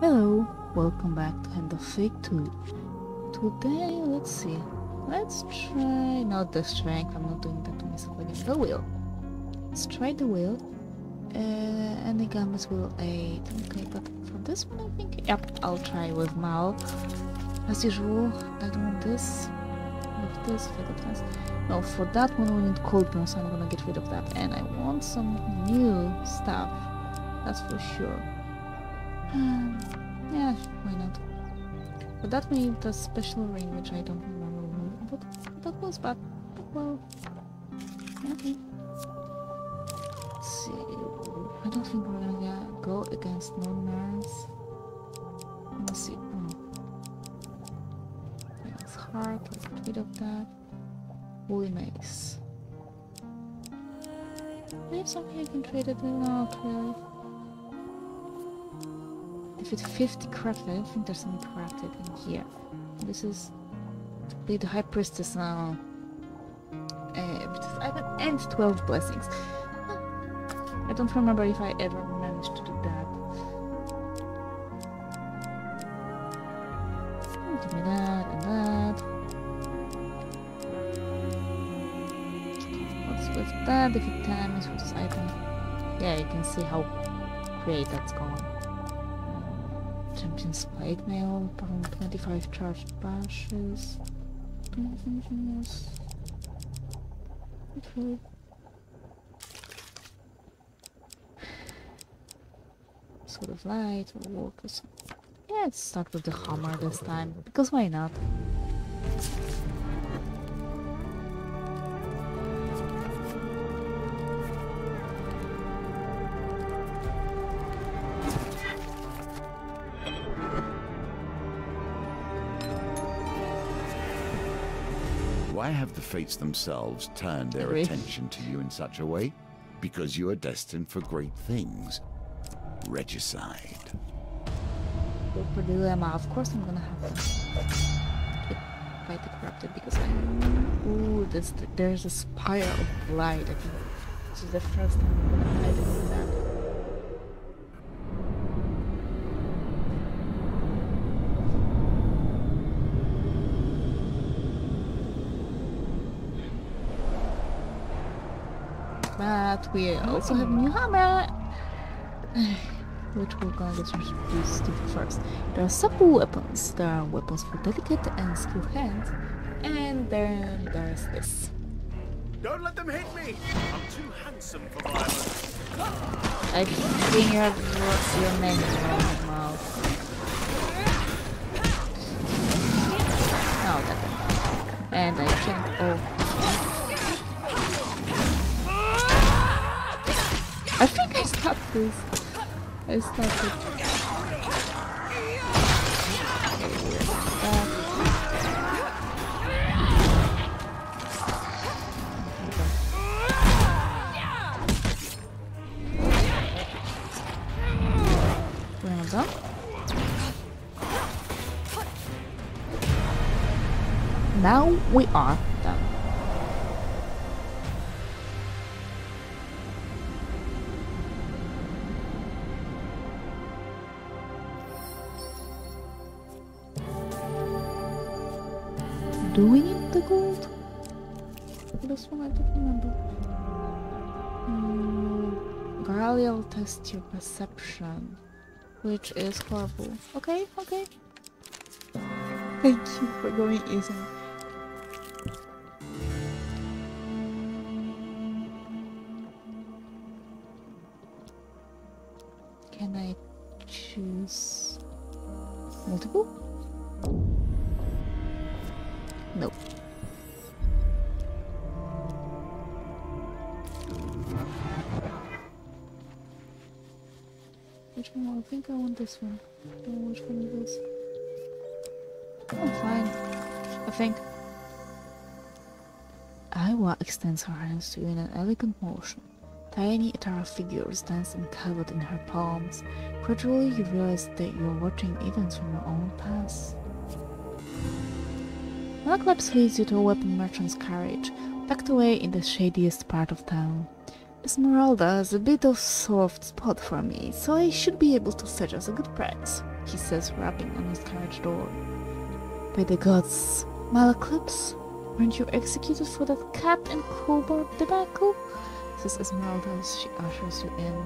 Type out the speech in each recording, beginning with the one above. Hello, welcome back to Hand of Fate 2. Today, let's see, let's try not the strength, I'm not doing that to myself again, the will. Let's try the will, and the gammas will 8, okay, but for this one I think, yep, I'll try with Mal. As usual, I don't want this, with this, fate. No, for that one we need Coldpion, so I'm gonna get rid of that, and I want some new stuff, that's for sure. Yeah, why not? But that made the special ring, which I don't remember. But that was bad. But well, okay. Let's see. I don't think we're gonna go against non-mans. Let's see. It's hard. Let's get rid of that. Woolly mace. I have something I can trade it in, not really. If it's 50 crafted, I don't think there's any crafted in here. This is to be the High Priestess now. Because I got end 12 blessings. I don't remember if I ever managed to do that. Give me that and that. What's with that? If it times with cycle. Yeah, you can see how great that's going. Champion's Plate Mail, 25 charged bashes. Do you have anything else? Okay. Sort of light or walk or something. Yeah, let's start with the hammer this time, because why not? Why have the fates themselves turned their attention to you in such a way? Because you are destined for great things. Regicide. Super dilemma. Of course I'm gonna have to fight the corrupted because I know... Ooh, there's a spire of light. I think this is the first time I'm gonna fight against that. But we also have a new hammer, which we're gonna get introduced to first. There are supple weapons, there are weapons for delicate and skilled hands, and then there's this. Don't let them hit me! I'm too handsome for violence. I think you have your name in my mouth. No, that. And I can't. Oh. I think I stopped this. I stopped it. We're not done. Now we are done. Do we need the gold? This one I don't remember. I'll test your perception, which is horrible. Okay, okay. Thank you for going easy. Can I choose multiple? Nope. Which one? I think I want this one. I don't know which one it is. I'm fine. I think. Aiwa extends her hands to you in an elegant motion. Tiny ethereal figures dance uncovered in her palms. Gradually you realize that you're watching events from your own past. Malaclypse leads you to a weapon merchant's carriage, tucked away in the shadiest part of town. Esmeralda is a bit of a soft spot for me, so I should be able to fetch us a good price, he says, rapping on his carriage door. By the gods, Malaclypse, weren't you executed for that cat and crowbar debacle? Says Esmeralda as she ushers you in.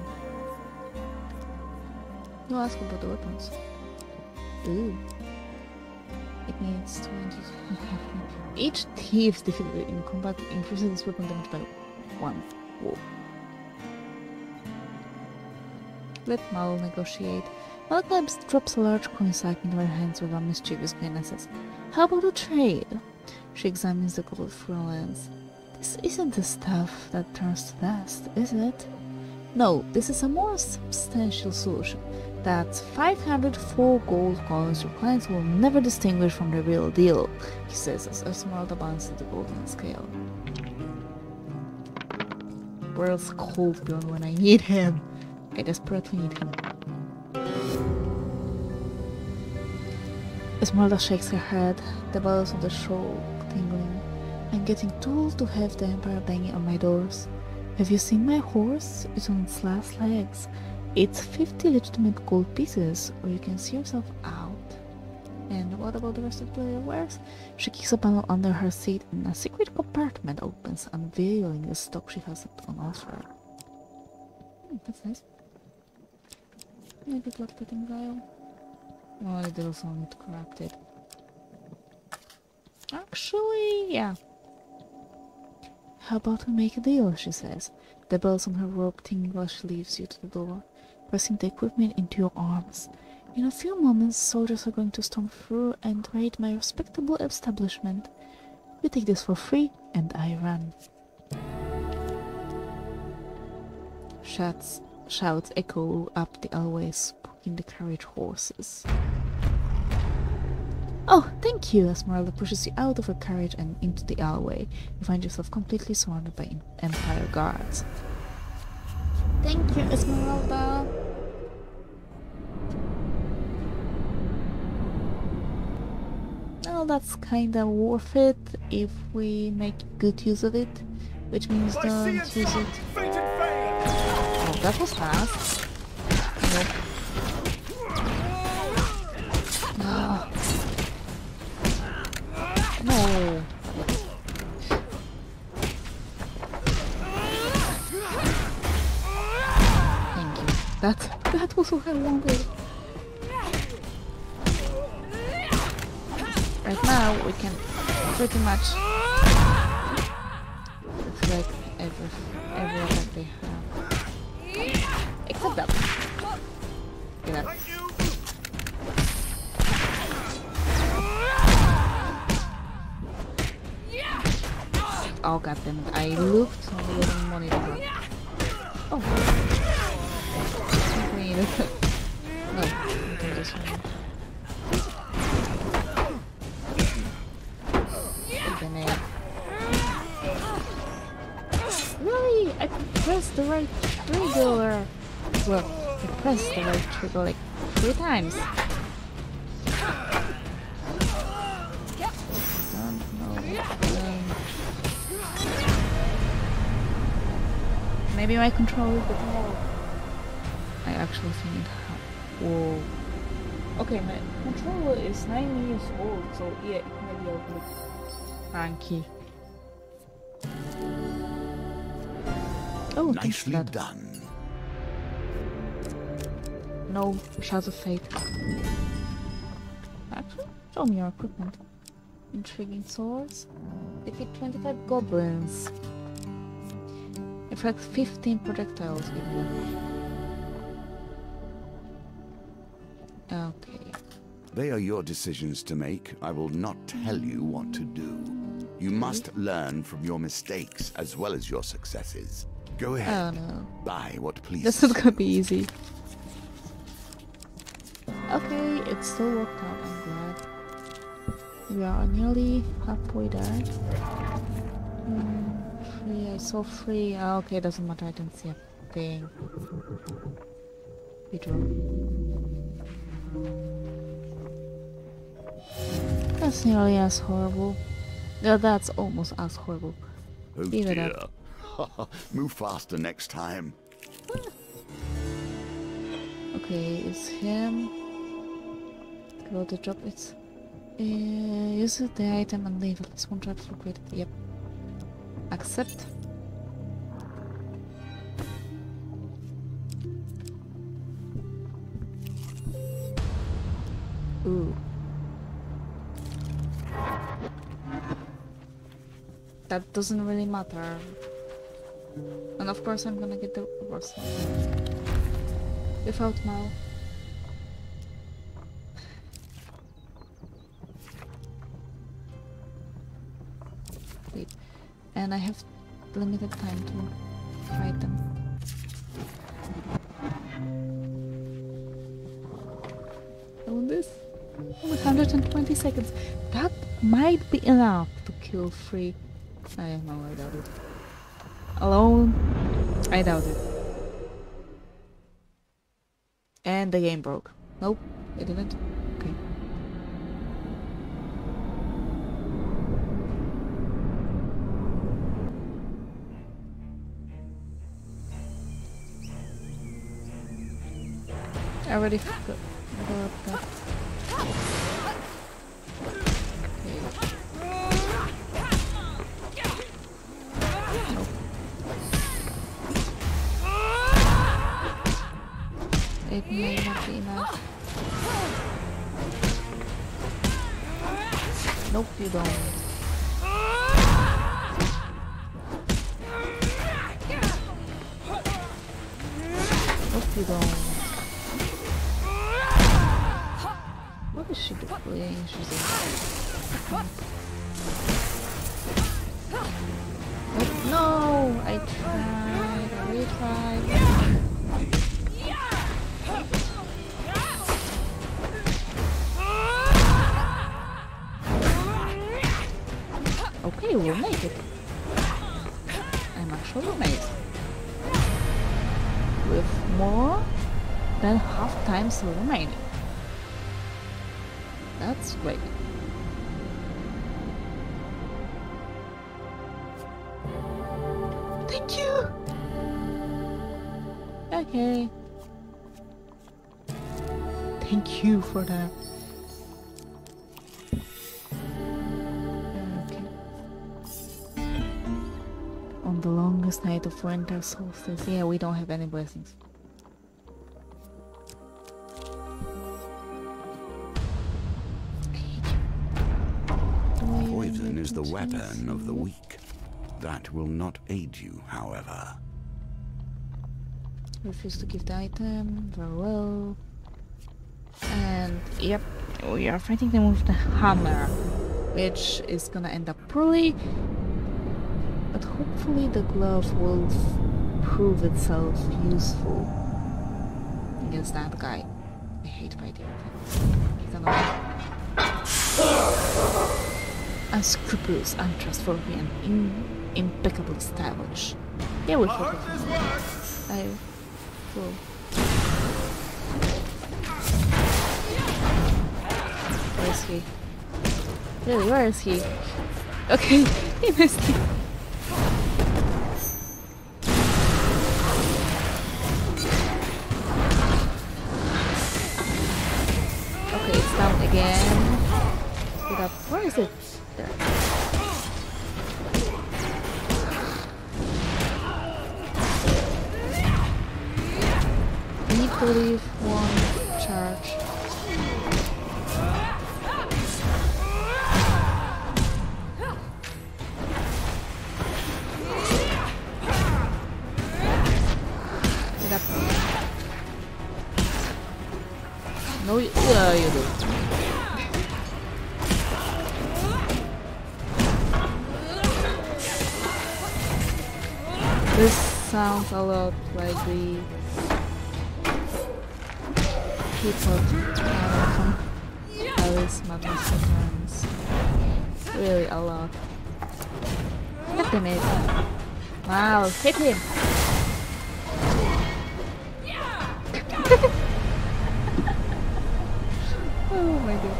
No ask about the weapons. Ooh. It needs 20. Each thief's difficulty in combat increases this weapon damage by 1. Whoa. Let Mal negotiate. Malaclypse drops a large coin sack into her hands with a mischievous grin and says, "How about a trade?" She examines the gold through a lens. "This isn't the stuff that turns to dust, is it?" "No, this is a more substantial solution. That's 504 gold coins your clients will never distinguish from the real deal," he says as Esmeralda balances the golden scale. Where's Coldpion when I need him? I desperately need him. Esmeralda shakes her head, the bells of the shawl tingling. "I'm getting too old to have the Emperor banging on my doors. Have you seen my horse? It's on its last legs. It's 50 legitimate gold pieces, or you can see yourself out." "And what about the rest of the players?" She kicks a panel under her seat and a secret compartment opens, unveiling the stock she has on offer. That's nice. Maybe it's locked in vial. Oh, it also not corrupted. Actually, yeah. "How about we make a deal?" she says. The bells on her robe tingle as she leaves you to the door, pressing the equipment into your arms. "In a few moments, soldiers are going to storm through and raid my respectable establishment. You take this for free, and I run." Shouts echo up the alleyways, poking the carriage horses. "Oh, thank you!" Esmeralda pushes you out of her carriage and into the alleyway. You find yourself completely surrounded by Empire guards. "Thank you, Esmeralda!" Well, that's kinda worth it if we make good use of it. Which means don't use it. Oh, that was fast. Nope. Oh. No. Thank you. That was what I wanted. Right now we can pretty much reflect every attack they have. Except that one. Get up. Oh god damn it, I looked on the little monitor. Oh, I need it. No, I can just really? I pressed the right trigger. Well, I pressed the right trigger like 3 times. Maybe my controller is a bit more. I actually think it helped. Whoa. Okay, my controller is 9 years old, so yeah, it might be a bit funky. Oh, nicely done. No, Shards of Fate. Actually, show me your equipment. Intriguing swords. Defeat 25 goblins. In fact, 15 projectiles give you. Okay. They are your decisions to make. I will not tell you what to do. You must learn from your mistakes as well as your successes. Go ahead. Oh, no. Buy what pleases. This is gonna be easy. Okay, it's still worked out. I'm glad. We are nearly halfway there. I saw 3. Oh, okay, doesn't matter. I didn't see a thing. We draw. That's nearly as horrible. Yeah, that's almost as horrible. Oh, leave it up. Move faster next time. Okay, it's him. Well, the job is... use the item and leave. Let's contract for credit. Yep. Accept. Ooh. That doesn't really matter. And of course I'm gonna get the worst one. Without now. Wait. And I have limited time to fight them. Doing this? Oh, 120 seconds. That might be enough to kill 3. I don't know, I doubt it. Alone? I doubt it. And the game broke. Nope, it didn't. Okay. I already forgot that. It may not be enough. Nope, you don't. Nope, you don't. What is she doing? She's in. Nope, no! I tried, I retried. Okay, we'll make it. I'm actually amazed. With more than half time still remaining. That's great. Thank you! Okay. Thank you for that. The longest night of winter solstice. Yeah, we don't have any blessings. Poison is the weapon of the weak. That will not aid you, however. Refuse to give the item. Very well. And yep, we are fighting them with the hammer, which is gonna end up poorly. But hopefully the glove will prove itself useful against that guy. I hate fighting him. He's annoying. Unscrupulous, untrustworthy, and impeccable stylish. Yeah, we'll forget. I will. Where is he? Really, where is he? Okay, he missed it. Again. Pick up. Where is it? There. I need to leave one charge. Pick up. No, yeah, you do. This sounds a lot like the people from Alice Madness sometimes. Really a lot. Hit him, it. Wow, hit him! Oh my god.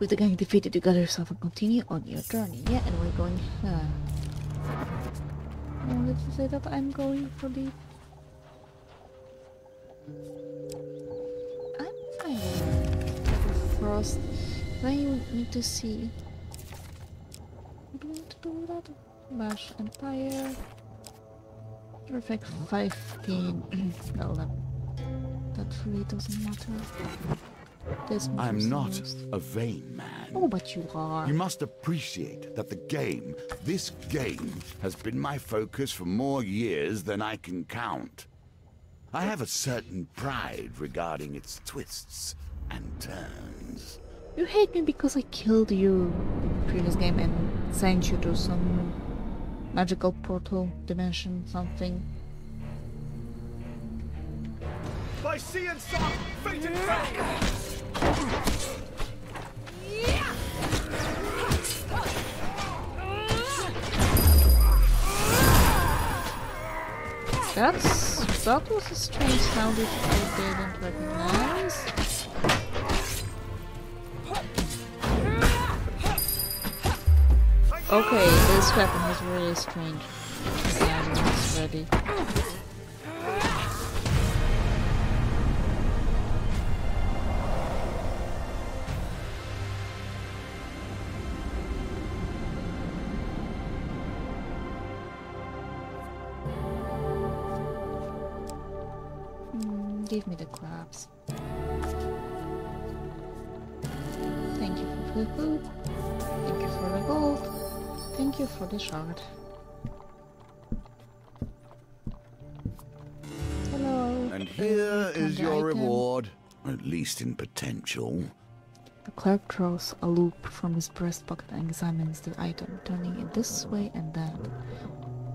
With the gang defeated, you gather yourself and continue on your journey. Yeah, and we're going... Well, let's say that I'm going for the... I'm for Frost. I need to see... What do we want to do with that? Bash Empire... Perfect 15. Well, that really doesn't matter. I'm not a vain man. Oh, but you are. You must appreciate that the game, this game, has been my focus for more years than I can count. I have a certain pride regarding its twists and turns. You hate me because I killed you in the previous game and sent you to some... magical portal, dimension, something. By sea and soft, fate and yeah. That was a strange sound which I didn't recognize. Okay, this weapon is really strange. Yeah, I'm almost ready. Give me the crabs. Thank you for the food. Thank you for the gold. Thank you for the shard. Hello. And here is your reward, at least in potential. The clerk draws a loop from his breast pocket and examines the item, turning it this way and that.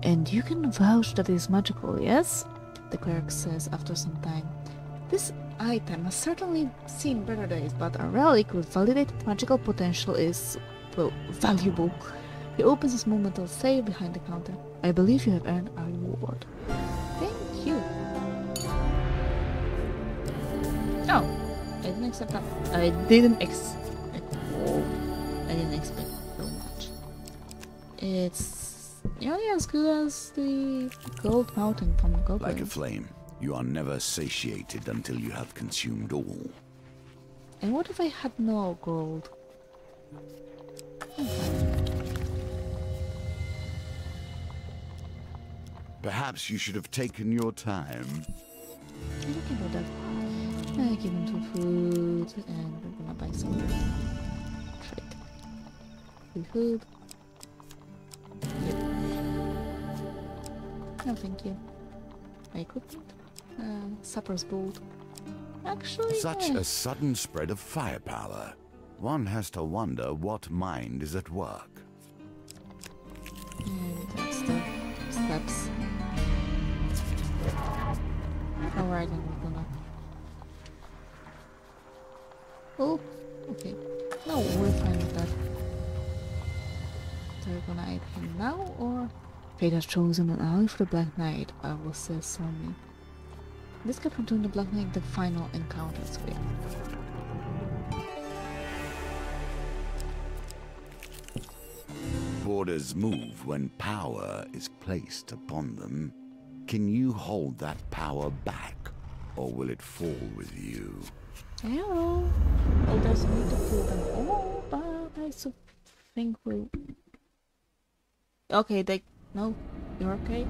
And you can vouch that it is magical, yes? The clerk says after some time. This item has certainly seen better days, but a relic with validated magical potential is, well, valuable. He opens his small metal safe behind the counter. I believe you have earned a reward. Thank you. Oh, I didn't accept that. I didn't expect so much. It's nearly as good as the gold mountain from the goblin. Like a flame, you are never satiated until you have consumed all. And what if I had no gold? Perhaps you should have taken your time. I don't care about that. I give him some food and we're gonna buy some trade. Free food. Yep. No, thank you. My equipment. Supper's bold. Actually. Such a sudden spread of firepower. One has to wonder what mind is at work. And that's the steps. Alright, then we're gonna... Oh, okay. No, we're fine with that. So we're gonna aid him now, or...? Fate has chosen an ally for the Black Knight, I will say solemnly. This kept from doing the Black Knight the final encounter, so yeah. Borders move when power is placed upon them. Can you hold that power back, or will it fall with you? Hello. It doesn't need to pull them all, but I think we'll... Okay, they... No, you're okay.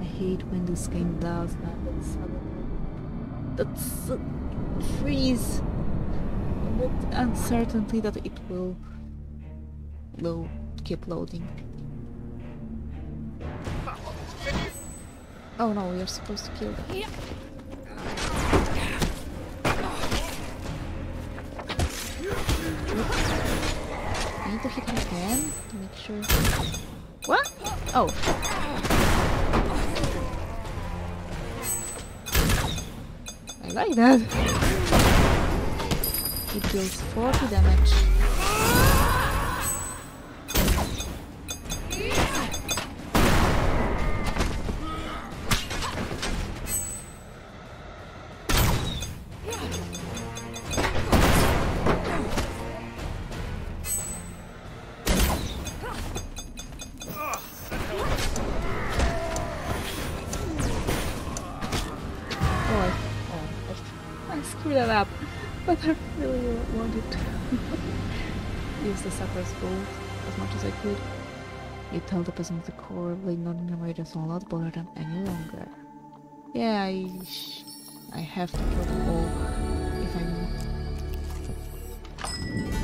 I hate when this game does that. That's... freeze. With uncertainty that it will keep loading. Oh no, you're supposed to kill them. Yeah. I need to hit him again to make sure. What? Oh. I like that. It deals 40 damage. screw that up, but I really wanted to use the Sakura's gold as much as I could. You tell the person at the core, lay not in your radius will not bother them any longer. Yeah, I have to kill them all if I need.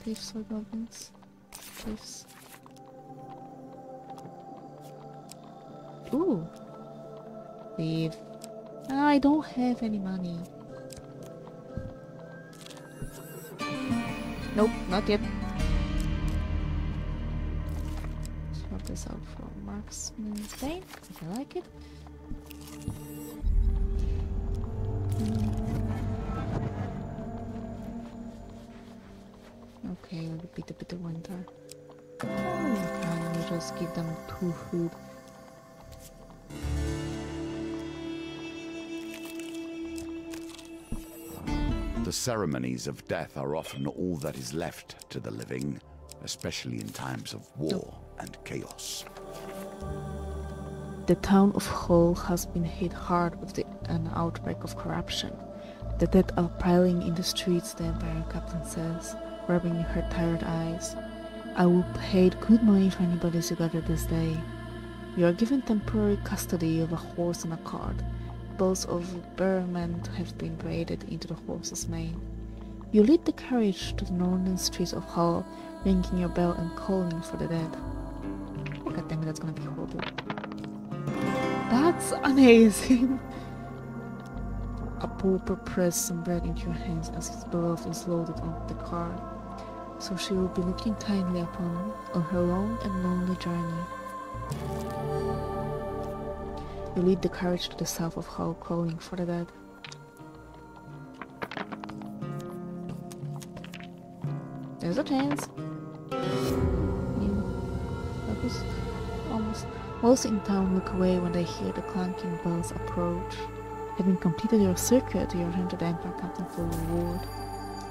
Thieves or goblins? Thieves. Ooh! Thief. I don't have any money. Nope, not yet. Swap this out for Marksman's Bane, if I like it. Okay, I'll beat a bit of winter. Oh, and we'll just give them 2 food. The ceremonies of death are often all that is left to the living, especially in times of war and chaos. The town of Hull has been hit hard with an outbreak of corruption. The dead are piling in the streets, the Empire Captain says, rubbing her tired eyes. I will pay good money for anybody who got it this day. You are given temporary custody of a horse and a cart. Balls of berriment have been braided into the horse's mane. You lead the carriage to the northern streets of Hull, ringing your bell and calling for the dead. God damn it, that's gonna be horrible. That's amazing! A pauper presses some bread into your hands as his beloved is loaded onto the car, so she will be looking kindly upon him on her long and lonely journey. You lead the carriage to the south of Hull, calling for the dead. There's a chance. That was almost. Most in town look away when they hear the clanking bells approach. Having completed your circuit, you return to the Empire Captain for reward.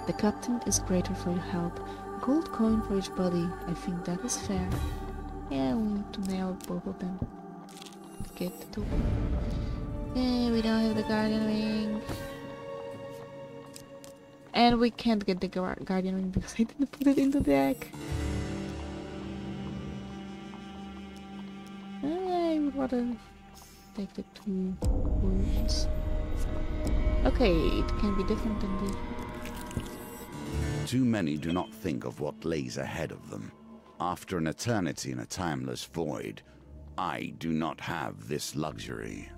The captain is grateful for your help. A gold coin for each body. I think that is fair. Yeah, we need to nail both of them. Get the token. We don't have the guardian ring. And we can't get the guardian ring because I didn't put it in the deck. I would rather take the 2 wounds. Okay, it can be different than the... Too many do not think of what lays ahead of them. After an eternity in a timeless void, I do not have this luxury.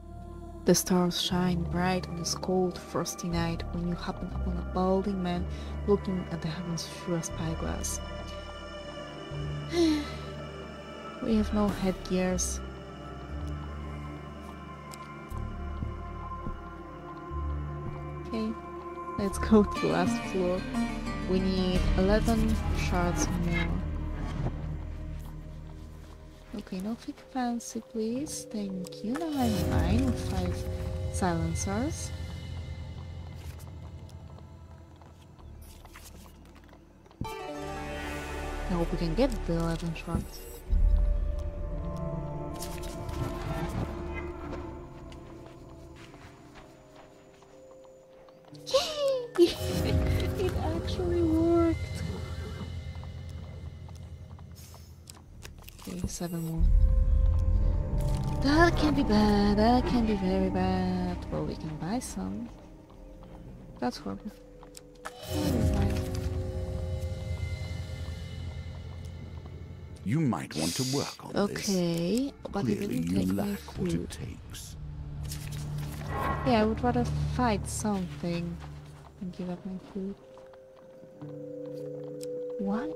The stars shine bright on this cold, frosty night when you happen upon a balding man looking at the heavens through a spyglass. We have no headgears. Okay, let's go to the last floor. We need 11 shards more. Okay, no fake fancy, please. Thank you. Now I'm fine with 5 silencers. I hope we can get the 11 shots. Yay! It actually worked! 7 more. That can be bad, that can be very bad. Well, we can buy some. That's horrible. You might want to work on this. Okay, but it didn't take me food. Yeah, I would rather fight something than give up my food. What?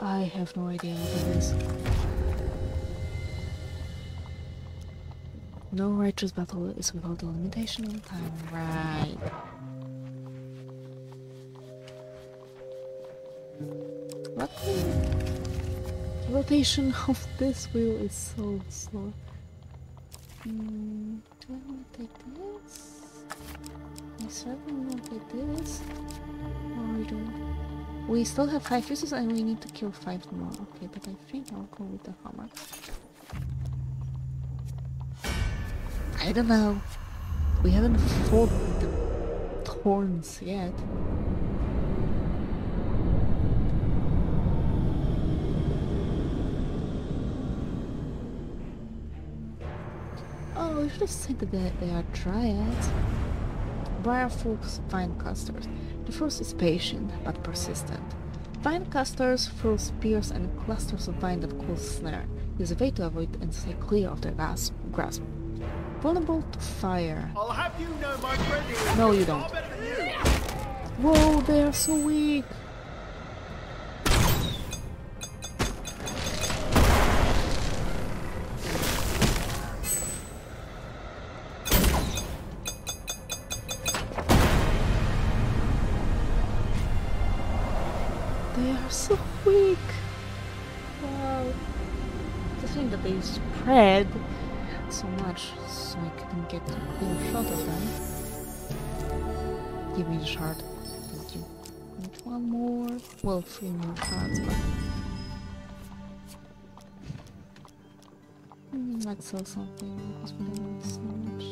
I have no idea what it is. No righteous battle is without the limitation of time. Right. What? The rotation of this wheel is so slow. Do I want to take this? I certainly want to take this. Or we don't. We still have 5 fuses and we need to kill 5 more. Okay, but I think I'll go with the hammer. I don't know. We haven't fought the thorns yet. Oh, we should have said that they are triads. Why are folks vinecasters? The first is patient, but persistent. Vinecasters throw spears and clusters of vine that cause snare. Use a way to avoid and stay clear of their grasp. Vulnerable to fire. I'll have you know, my friend, no, you don't. Whoa, they are so weak. They are so weak. Wow. The thing that they spread so much, so I couldn't get a clear shot of them. Give me the shard. Thank you. And one more. Well, three more shards, but... I'd sell something, because we don't want so much.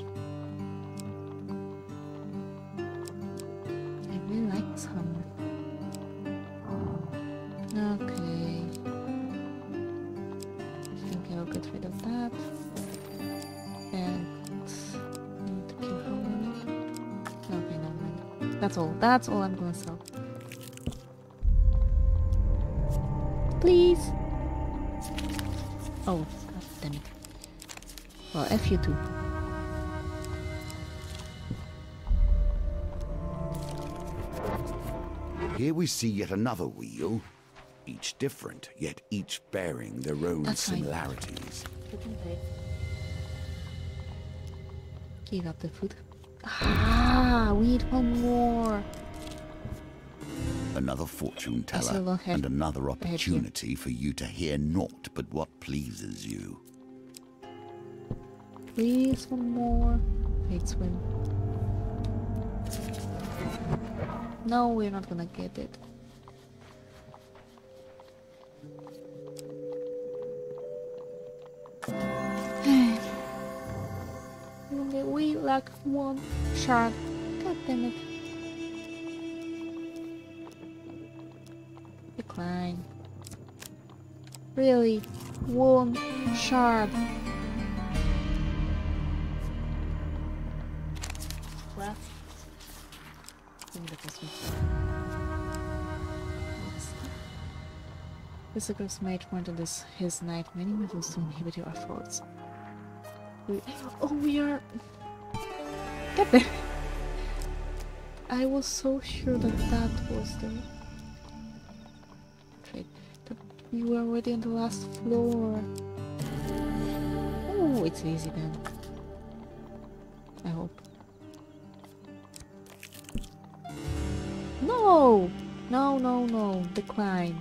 I really like this hammer. Okay. I think I'll get rid of that. That's all. That's all I'm gonna sell. Please! Oh, god damn it. Well, F you too. Here we see yet another wheel. Each different, yet each bearing their own similarities. Right. Give up the food. Ah, we need one more. Another fortune teller and another opportunity for you to hear naught but what pleases you. Please, one more. Let's win. No, we're not gonna get it. We lack one shard. God damn it. Decline. Really? One shard. Well, I think that was me. This aggressive mage wanted his knight many metals to inhibit your efforts. We are... Get there! I was so sure that was the... Trade. But we were already on the last floor. Oh, it's easy then. I hope. No! No, no, no. Decline.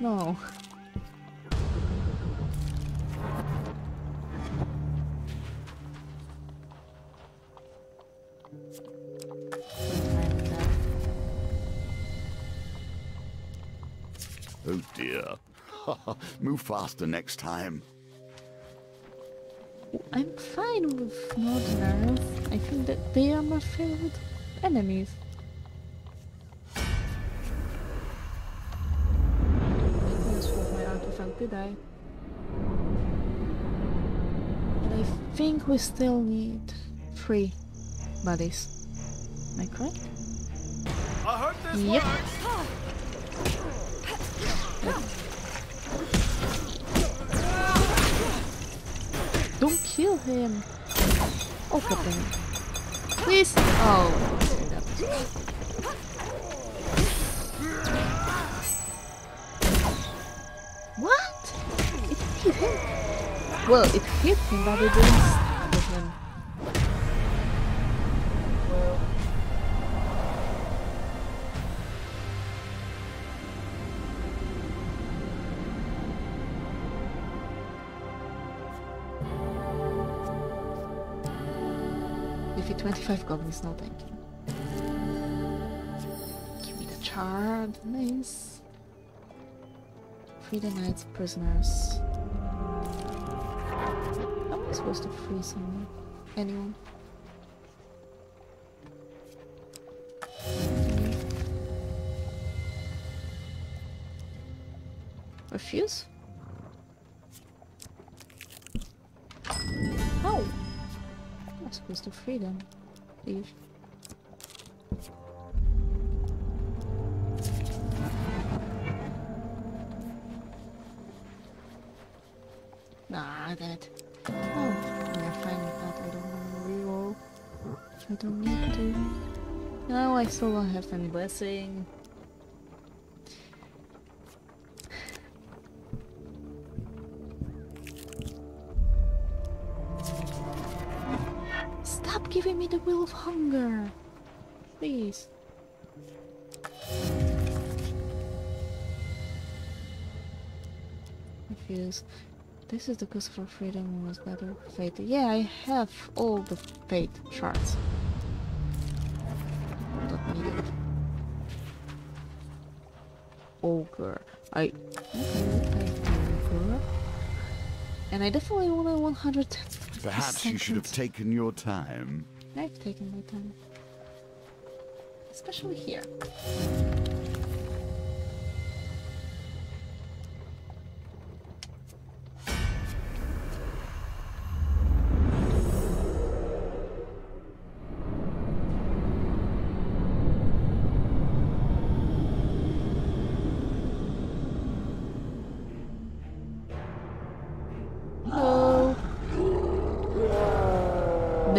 No. Oh dear. Move faster next time. I'm fine with Northerners. I think that they are my favorite enemies. I almost broke my artifact, did I? And I think we still need 3 buddies. Am I correct? I heard this yep. Works. Don't kill him! Oh, god damn it. Please! Oh, that was what? It hit him? Well, it hit him, but it didn't hit him. If you 25 goblins, no thank you. Give me the shard, nice. Free the knights, prisoners. Am I supposed to free someone? Anyone? refuse? Oh! I'm supposed to free them. Leave. Nah, damn it. Oh, yeah, fine with that. I don't want to reroll. I don't need to. No, I still don't have any blessing. Stop giving me the will of hunger! Please. Refuse. This is the cost for freedom, was better fate. Yeah, I have all the fate charts. Don't need it. Ogre. Okay, ogre. And I definitely want a 110%. Perhaps you should have taken your time. I've taken my time. Especially here.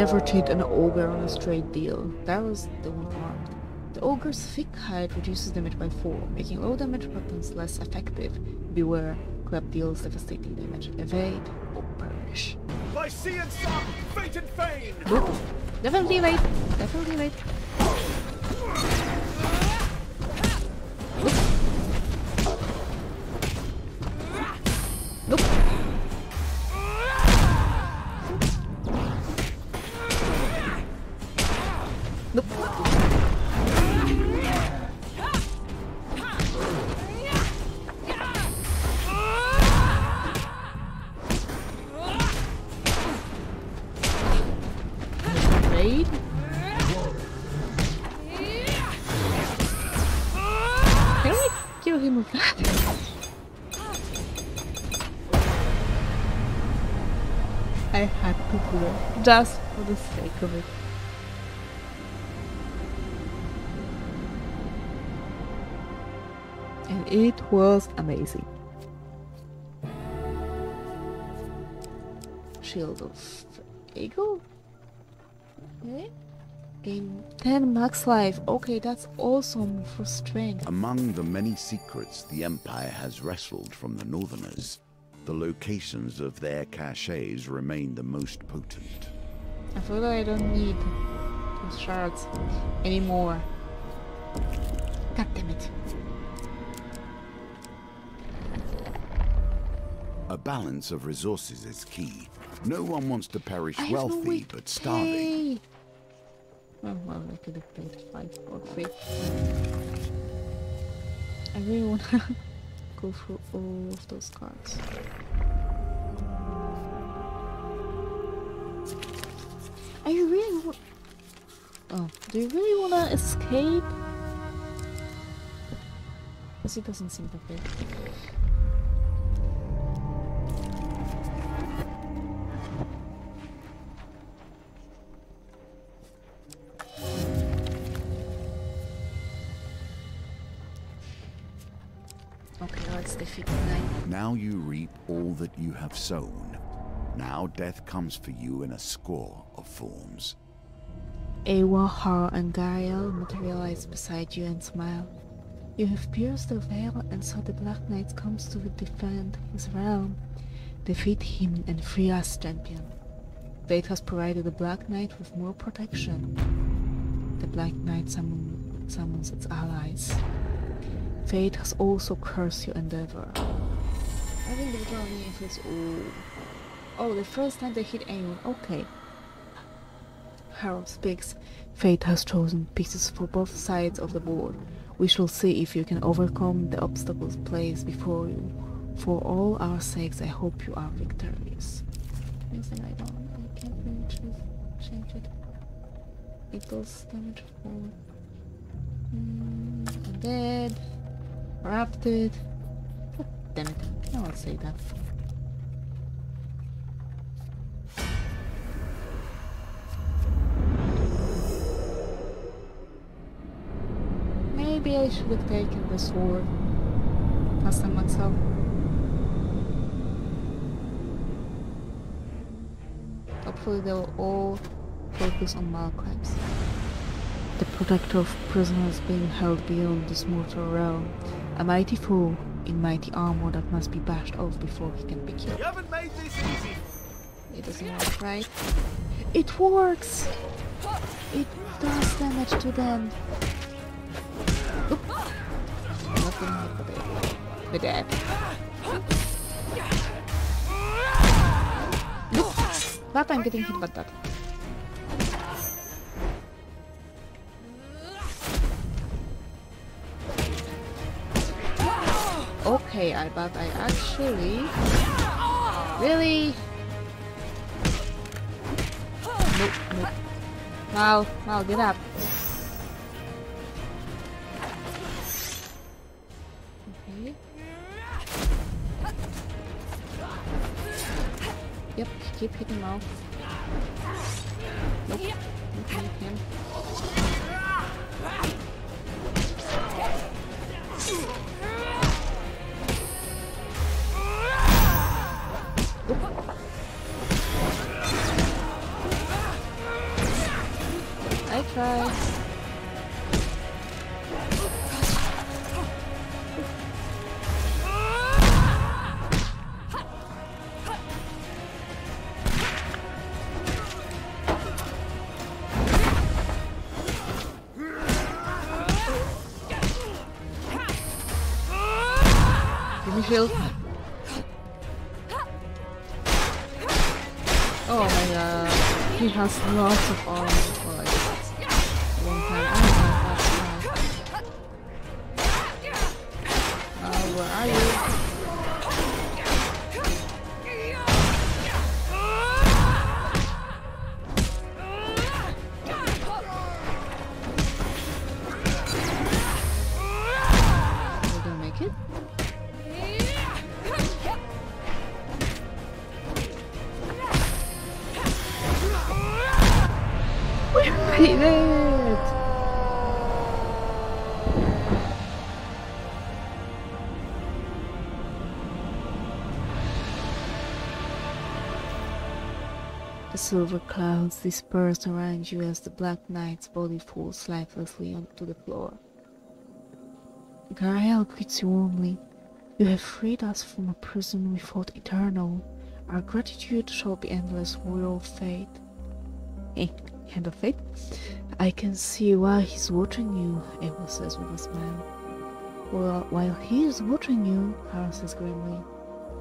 Never cheat an ogre on a straight deal. That was the one part. The ogre's thick hide reduces damage by 4, making low damage weapons less effective. Beware, club deals devastating damage. Evade or perish. By sea and sun, fate and fame! Nope. Definitely evade. Definitely evade. I had to do it, just for the sake of it. And it was amazing. Shield of Eagle? Okay. Gain 10 max life. Okay, that's awesome for strength. Among the many secrets the Empire has wrestled from the Northerners, the locations of their caches remain the most potent. I feel like I don't need those shards anymore. God damn it. A balance of resources is key. No one wants to perish wealthy, but starving. Oh, well, I could have paid 5 or 3. I really want to go through all of those cards. Are you really do you really wanna escape? Because it doesn't seem that big. Now you reap all that you have sown. Now death comes for you in a score of forms. Awa, horror and guile materialize beside you and smile. You have pierced the veil and saw the Black Knight comes to defend his realm. Defeat him and free us, champion. Fate has provided the Black Knight with more protection. The Black Knight summons its allies. Fate has also cursed your endeavor. I think they're drawing if it's oh, the first time they hit anyone. Okay. Harold speaks. Fate has chosen pieces for both sides of the board. We shall see if you can overcome the obstacles placed before you. For all our sakes, I hope you are victorious. I can't really change it. It does damage for I'm dead. Corrupted. damn it. No, I'll save that. Maybe I should have taken the sword. Fasten myself. Hopefully they will all focus on Malaclypse. The protector of prisoners being held beyond this mortal realm. A mighty foe in mighty armor that must be bashed off before he can be killed. You haven't made this easy. It doesn't work, right? It works! It does damage to them. Oop. Nothing happened. We're dead. Nope. But I'm getting hit by that. Okay, I bet I actually... Really? Nope, nope. Mal, Mal, get up. Okay. Yep, keep hitting Mal. Nope, don't hit him. I tried. Give me shield. Oh my god, he has lots of armor. Silver clouds disperse around you as the Black Knight's body falls lifelessly onto the floor. Garael greets you warmly. You have freed us from a prison we fought eternal. Our gratitude shall be endless for your fate. Hey, Hand of Fate? I can see why he's watching you, Eva says with a smile. Well, while he is watching you, Hara says grimly,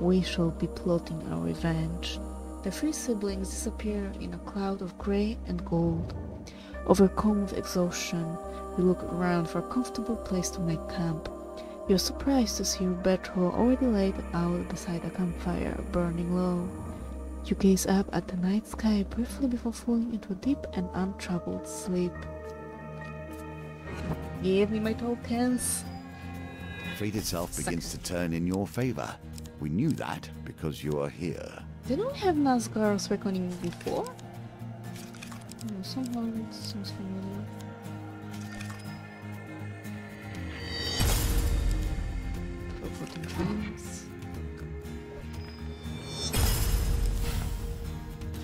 we shall be plotting our revenge. The three siblings disappear in a cloud of grey and gold. Overcome with exhaustion, you look around for a comfortable place to make camp. You're surprised to see your bedroll already laid out beside a campfire, burning low. You gaze up at the night sky briefly before falling into a deep and untroubled sleep. Give me my tokens! Fate itself begins to turn in your favor. We knew that because you are here. Didn't we have Nazgar's Reckoning before? Oh, somehow it seems familiar. Forgotten dreams.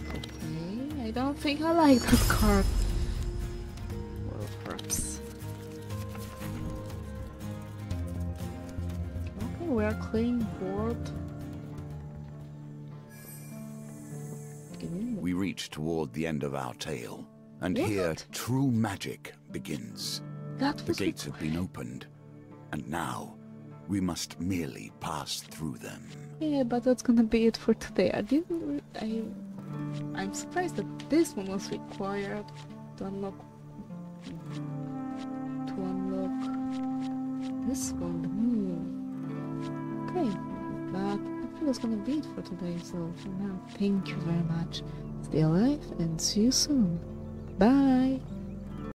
Okay, I don't think I like that card. Well, perhaps. Okay, we are clearing board. We reach toward the end of our tale, and what? Here true magic begins. The gates have been opened, and now we must merely pass through them. Yeah, but that's gonna be it for today. I'm surprised that this one was required to unlock this one, the moon. Okay, but I think that's gonna be it for today. So for now, thank you very much. Stay alive and see you soon. Bye!